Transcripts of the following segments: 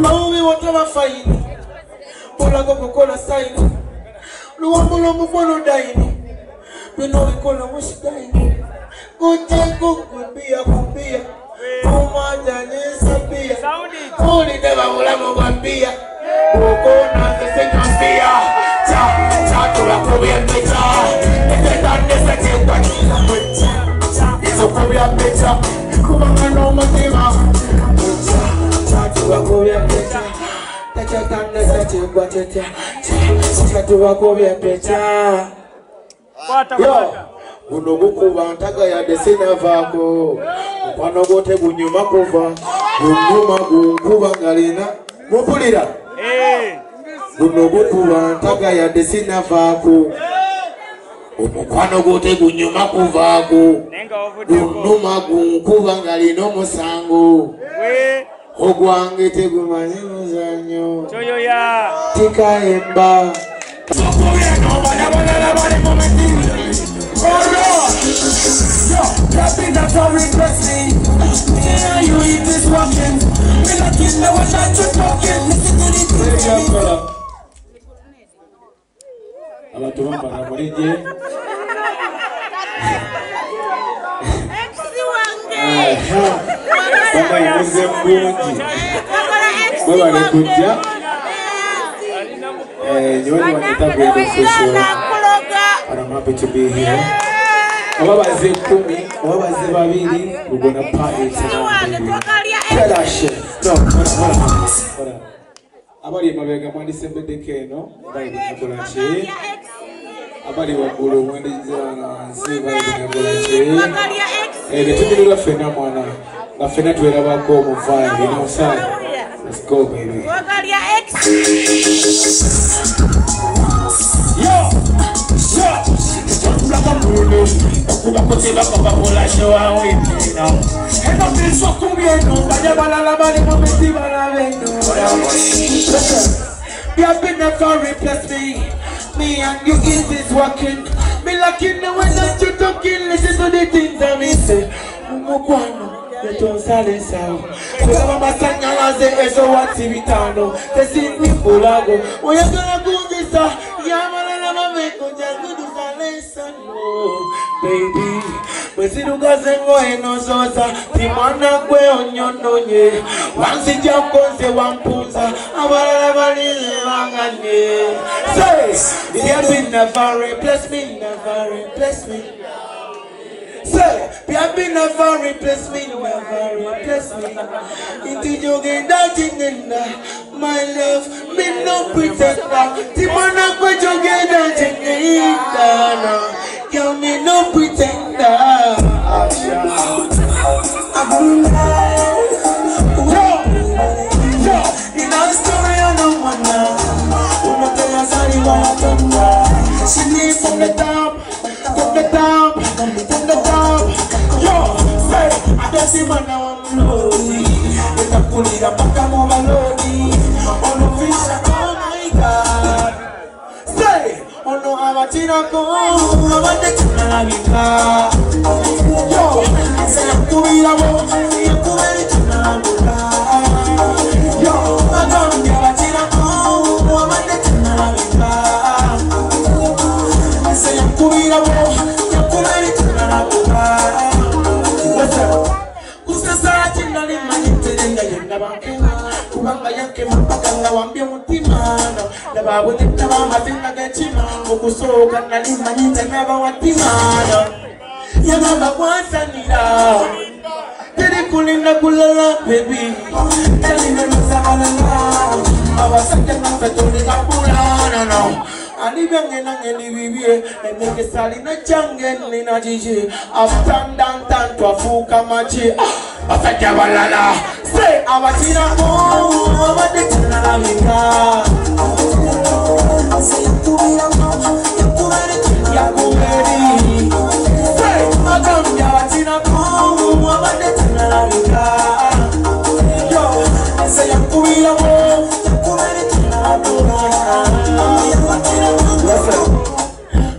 Maume watawa faini Mulago kukola saini Luwambulo mufano daini Pino wikola mwishi daini Kuteku kumbia Kumanda nisabia Kuli deva ulamu wambia Kukuna sisi nambia Chatula kubia mbecha Niteta niseti kwa kila Izo kubia mbecha Kumangano matima Kuba Ogwange tegumanye muzanyo Choyo ya Tika emba Sokuye no bada la bali momenti Oh no Yo, rapping that's all impress me Yeah, you eat this walking Me not in the way that you're talking Listen to this Listen Abatu wamba na mwarije Epsi wange Mama yuze mbungi Mwewa nikutia Nyewani wanitabu ya kushura I'm happy to be here Wawaze kumi Wawaze wawili We're gonna party tonight Tell that shit No, no, no Abari mawega mwani sembede keno Mbae binakula chee Abari wabulu mwende jizana Mbae binakula chee Netumilula fena mwana La fenêtre will never come on fire, you know, son. Let's go, baby. Yo! Yo! Don't silence out. So I'm a sangalaze, so what's it? They see me full of go. We are gonna do this. Yamala, make on just baby. But see, you guys ain't going no sosa. The man that way on your no ye. Once it jump, go say one punza. Abala, Say, you never replace me, never replace me. Say, Papi never replace me Inti joge da jinina My love, me no pretender Timona kwa joge da jinina Girl, me no pretender Yo, ina story on the one now Umote ya sari wa hatonga She need from the top, from the top, from the top Yo, say, I don't see man now I'm lonely With a pulley, a back I'm on my lonely On the fish, oh my God Say, on the Amatina go I want the tuna la vita Yo, I say, I'm to be the one I'm to be the tuna la vita Yo, I don't get a tina go I want the tuna la vita I say, I'm to be the one I'm to be the tuna la vita Say, I was in a home, I was in America. Say, you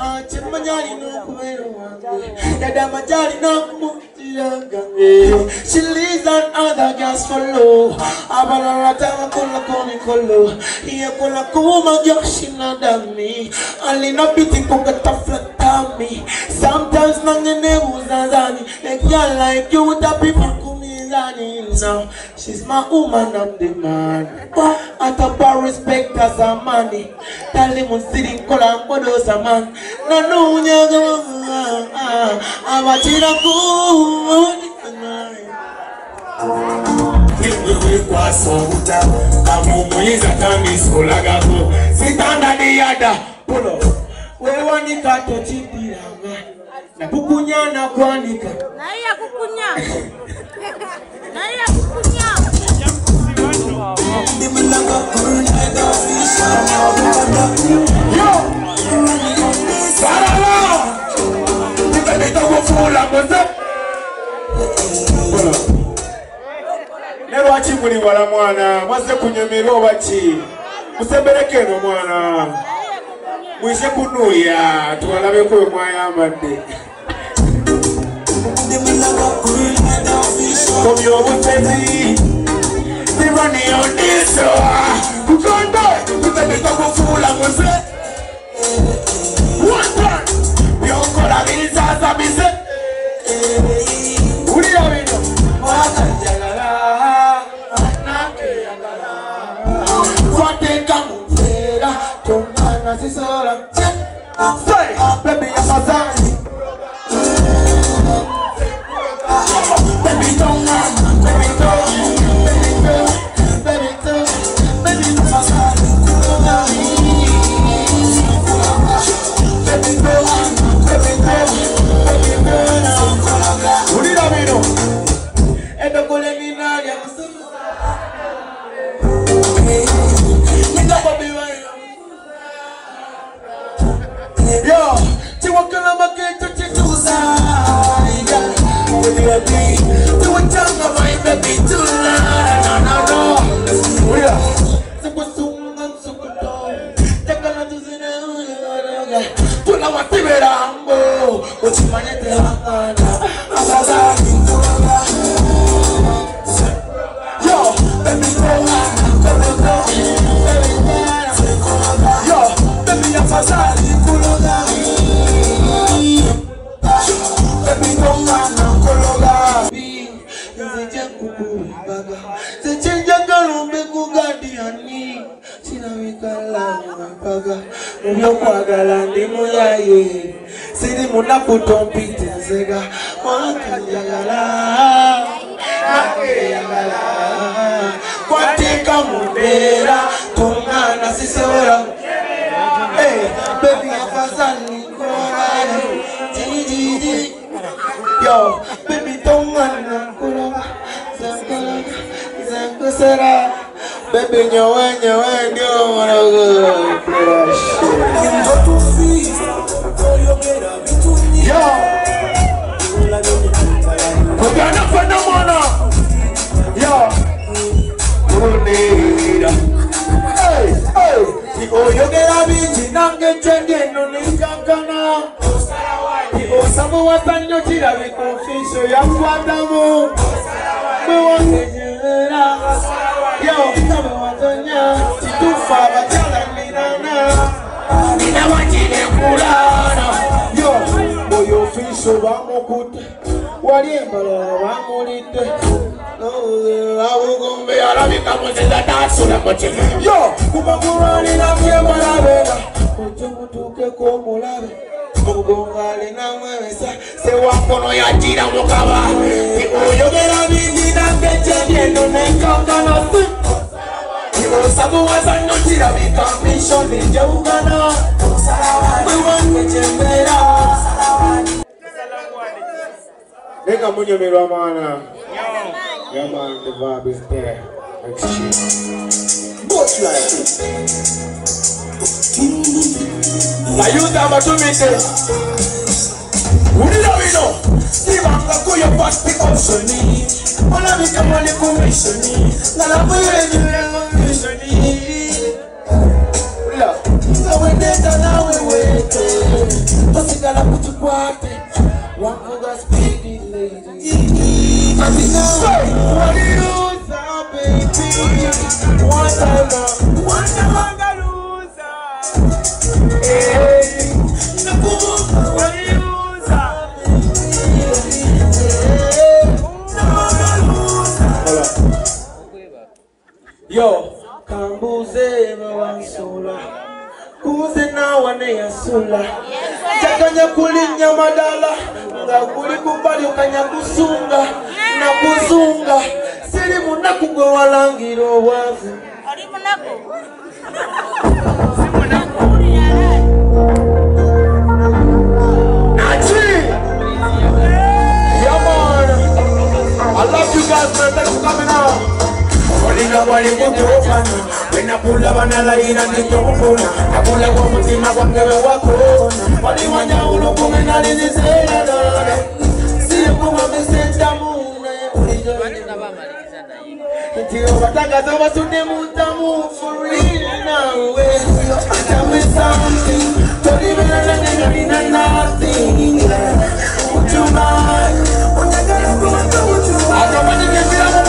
I say, Dada, my darling, no more longer. She leaves on other girls for low. Abarata, Kola, Koni, Kolo. Here, Kola, Kuma, Yoshina, Dami. Only no pity, Koka, Tafla, me. Sometimes, man, the name was Azani. Like you like you with a people. Now she's my woman, I'm the man. But I don't pay respect as a man. Tell him I'm sitting cold and cold as a man. No, no, no, no. I'm watching a fool tonight. If we require some water, I'm going to come in school. I got to sit under the other. Pull up. We want to cut your teeth, man. Kukunya na kuanika. Naya kukunya. Naya kukunya. Yo. Sarala. Nipeleka kufula mzee. Nero achi muri wala mwana. Mzee kunyemiro bachi. Musebeleke no mwana. Mwishe kunuya. Tuwalawe kwa mwaya mande. Come your way, baby. The money on this, so who can't buy? We better go full and we say, one time, we all call our visas and we say, who do you mean? What they come say that? Don't man is all a check. Say, baby, I'm a dancer. What? Yo, kambuze mawansula, kuze na wane ya sula, chakanya kulinya madala, nga kulikubali ukanya kusunga, na kuzunga, siri munaku kwa walangiro wazi. Oli munaku? Si munaku uri ya lai. Nachi! Yeah man, I love you guys man, thanks for coming out. When I pull up and I lay in a little corner, I pull up on my wonder what corner. But you want to come and I didn't say that. See you come up and send the moon. It's you, but I got over to the moon for real now. Tell me something, don't even let me in a nothing. Would you mind? What I got to go and do with you? I don't want to get me up.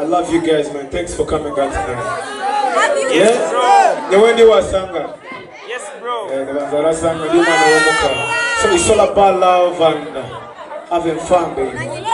I love you guys, man. Thanks for coming out tonight. Yeah? The Wendy was Sanga. Yes, bro. Yeah, the Wanzara Sanga. So it's all about love and having fun, baby.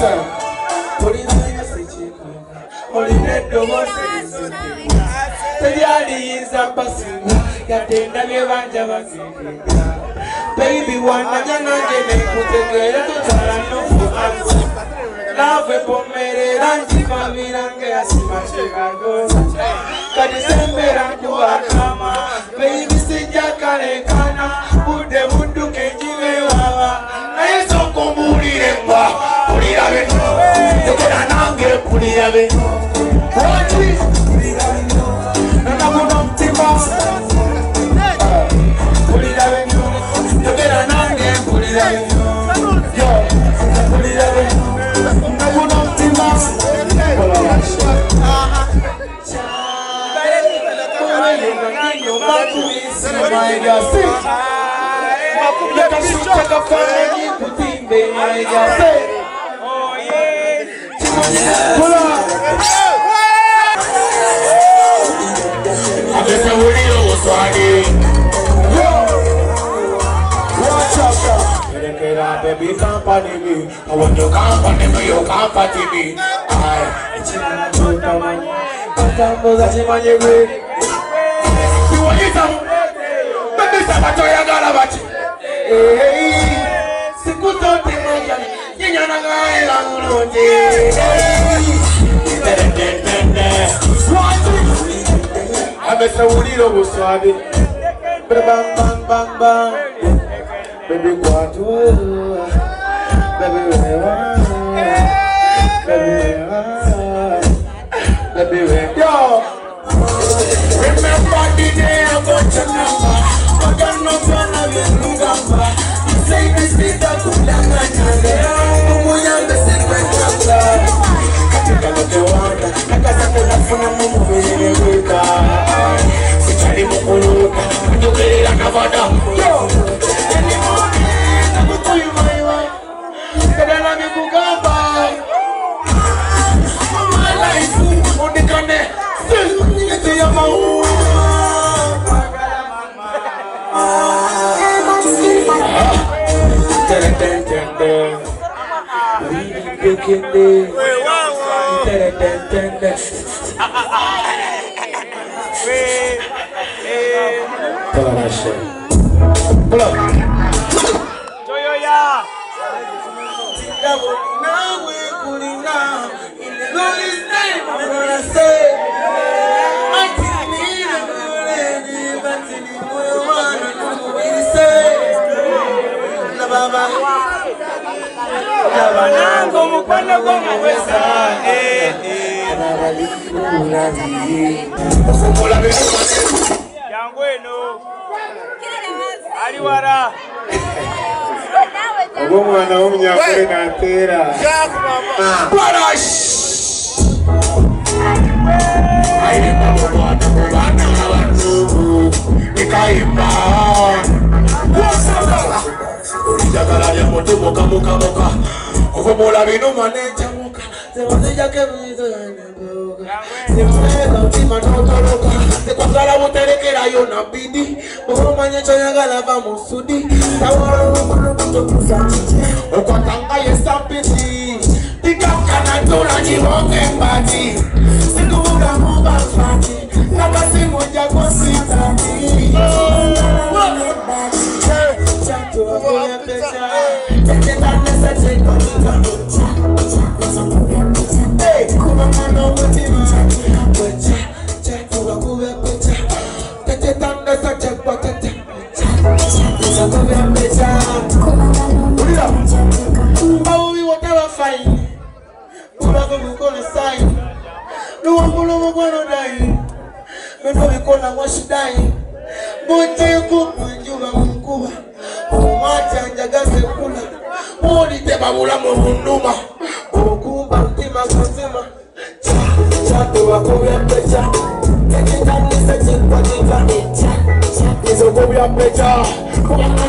Baby, one again, baby, company me. I want your company, but your company me. Baby, yo. Remember the day I got your number, but I'm not gonna be no number. You say this is the good language, I'm going to send my number. I think I'm the one that's gonna phone a movie in the winter. So Charlie Mokolo, I'm going to get it on a vada. Yo, anymore, I'm going to tell you my wife. But I'm going to go back. Come on,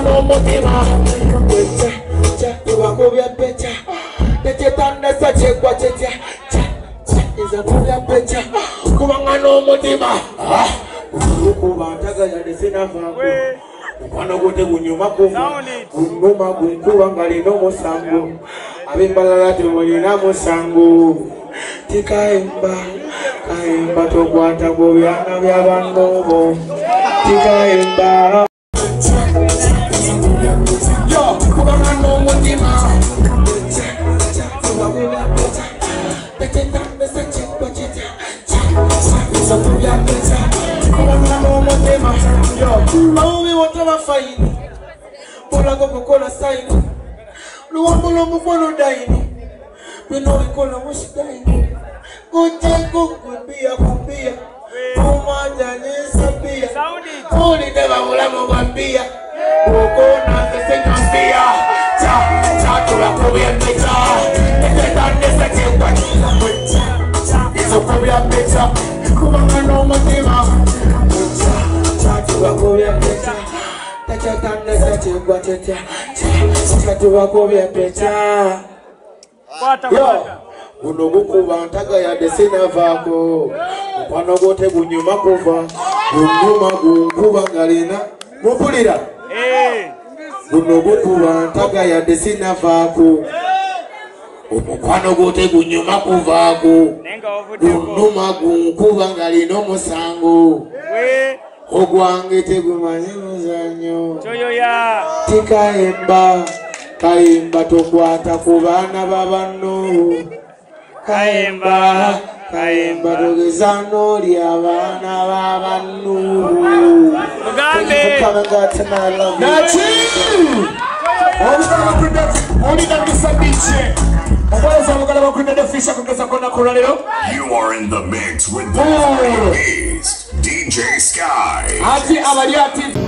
no more. Mwana wote unyuma kuma, unuma kumkuwa ngalino musango. Abimbalalati mwina musango. Tika imba, kaimba tokwata kubiana vya bangobo. Tika imba. Yo, kukamano mwotima. Maume watawa faini Pola kukola saini Luwambolo mkwano daini Mino ikola mshidaini Kujengo kumbia Kumada nisabia Kuli deva ulamu wambia Kukona sisingambia Chatula kubia pita Niketa nisa chingwa Iso kubia pita Kumangano matima Wakovia peta, tacha tanda sachi guateta, sikatu wakovia peta. Yo, unogu kuvanta kaya desina vako, upanogote gunyuma kuva, gunyuma gukuva galina, mupulira. Unogu kuvanta kaya desina vako, upanogote gunyuma kuva gu, gunyuma gukuva galino musango. Ogwangete gumanyi muzanyo Choyo ya Tika imba Kaimba tokwata kubana babano Kaimba Kaimba togezano Liabana babano Mugambe Nachi Obustama kundati Olina misabiche Obustama mukala wakundade fisha kukesa kona kona leo You are in the mix with the Freebies DJ Sky.